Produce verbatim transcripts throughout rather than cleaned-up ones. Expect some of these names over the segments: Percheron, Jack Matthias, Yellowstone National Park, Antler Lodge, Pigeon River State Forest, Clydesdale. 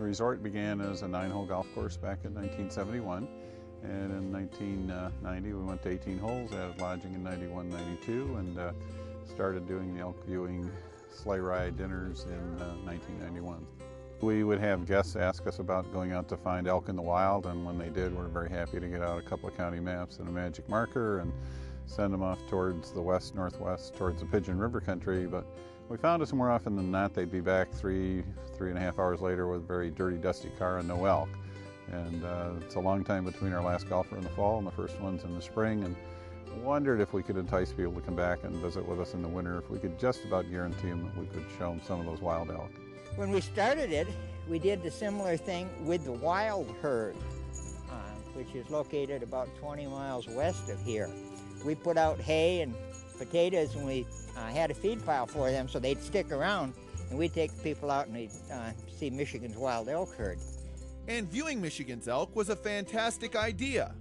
The resort began as a nine-hole golf course back in nineteen seventy-one, and in nineteen ninety we went to eighteen holes, added lodging in ninety-one, ninety-two, and uh, started doing the elk viewing, sleigh ride dinners in uh, nineteen ninety-one. We would have guests ask us about going out to find elk in the wild, and when they did, we were very happy to get out a couple of county maps and a magic marker and send them off towards the west, northwest, towards the Pigeon River country. But we found us more often than not, they'd be back three, three and a half hours later with a very dirty, dusty car and no elk. And uh, it's a long time between our last golfer in the fall and the first ones in the spring, and wondered if we could entice people to come back and visit with us in the winter, if we could just about guarantee them that we could show them some of those wild elk. When we started it, we did the similar thing with the wild herd, uh, which is located about twenty miles west of here. We put out hay and potatoes, and we uh, had a feed pile for them so they'd stick around, and we'd take the people out and we'd uh, see Michigan's wild elk herd. And viewing Michigan's elk was a fantastic idea,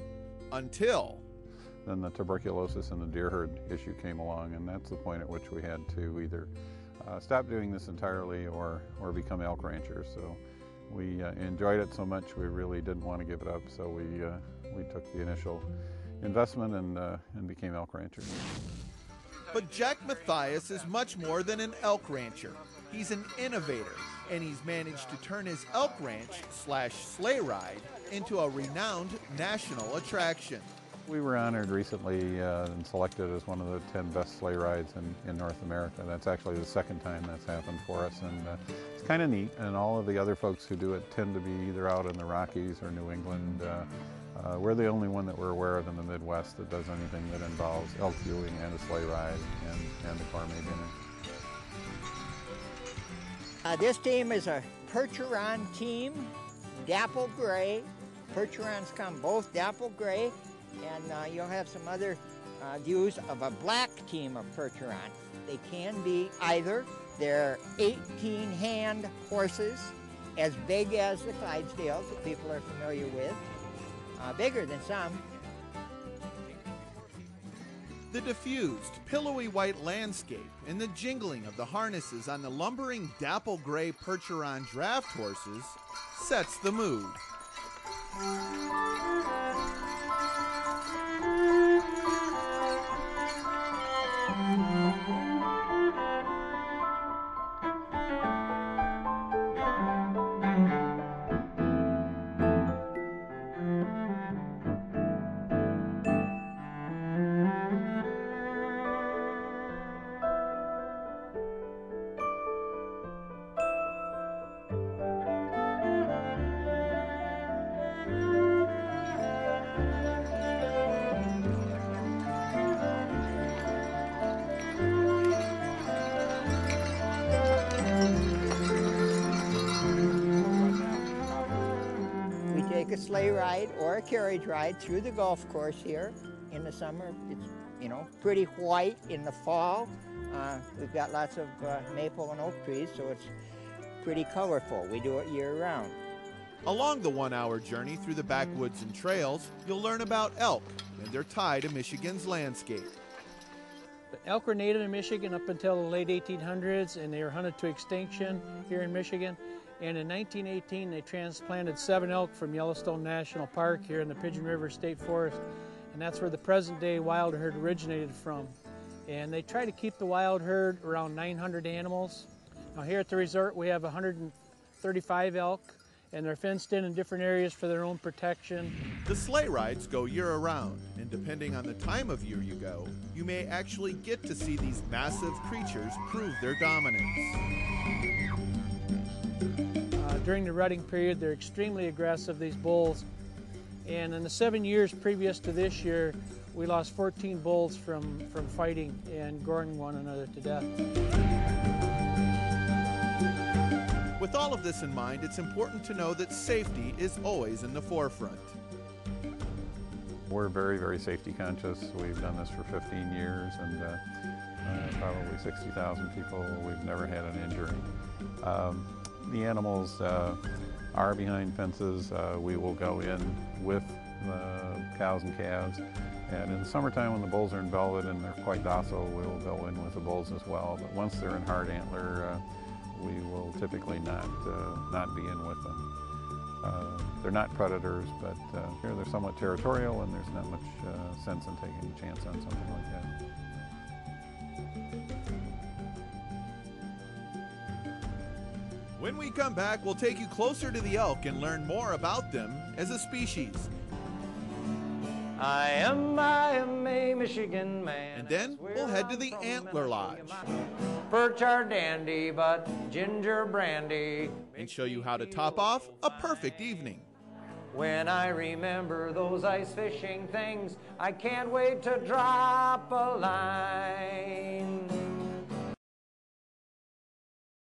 until... Then the tuberculosis and the deer herd issue came along, and that's the point at which we had to either uh, stop doing this entirely or, or become elk ranchers. So we uh, enjoyed it so much we really didn't want to give it up, so we, uh, we took the initial investment and, uh, and became elk ranchers. But Jack Matthias is much more than an elk rancher. He's an innovator, and he's managed to turn his elk ranch slash sleigh ride into a renowned national attraction. We were honored recently uh, and selected as one of the ten best sleigh rides in, in North America. That's actually the second time that's happened for us, and uh, it's kind of neat. And all of the other folks who do it tend to be either out in the Rockies or New England. Uh, Uh, we're the only one that we're aware of in the Midwest that does anything that involves elk viewing and a sleigh ride and, and the gourmet dinner. Uh, this team is a Percheron team, dapple gray. Percherons come both dapple gray, and uh, you'll have some other uh, views of a black team of Percheron. They can be either. They're eighteen-hand horses, as big as the Clydesdales that people are familiar with. Uh, bigger than some. The diffused, pillowy white landscape and the jingling of the harnesses on the lumbering dapple gray Percheron draft horses sets the mood. A sleigh ride or a carriage ride through the golf course here. In the summer, it's, you know, pretty white. In the fall, uh, we've got lots of uh, maple and oak trees, so it's pretty colorful. We do it year-round. Along the one-hour journey through the backwoods and trails, you'll learn about elk and their tie to Michigan's landscape. The elk were native in Michigan up until the late eighteen hundreds, and they were hunted to extinction here in Michigan. And in nineteen eighteen, they transplanted seven elk from Yellowstone National Park here in the Pigeon River State Forest. And that's where the present-day wild herd originated from. And they try to keep the wild herd around nine hundred animals. Now here at the resort, we have one hundred thirty-five elk, and they're fenced in in different areas for their own protection. The sleigh rides go year-round, and depending on the time of year you go, you may actually get to see these massive creatures prove their dominance. During the rutting period, they're extremely aggressive, these bulls. And in the seven years previous to this year, we lost fourteen bulls from, from fighting and goring one another to death. With all of this in mind, it's important to know that safety is always in the forefront. We're very, very safety conscious. We've done this for fifteen years, and uh, uh, probably sixty thousand people. We've never had an injury. Um, The animals uh, are behind fences. Uh, we will go in with the cows and calves. And in the summertime, when the bulls are in velvet and they're quite docile, we will go in with the bulls as well. But once they're in hard antler, uh, we will typically not, uh, not be in with them. Uh, they're not predators, but uh, here they're somewhat territorial, and there's not much uh, sense in taking a chance on something like that. When we come back, we'll take you closer to the elk and learn more about them as a species. I am, I am a Michigan man. And then we'll head to the Antler Lodge. Perch are dandy, but ginger brandy. And show you how to top off a perfect evening. When I remember those ice fishing things, I can't wait to drop a line.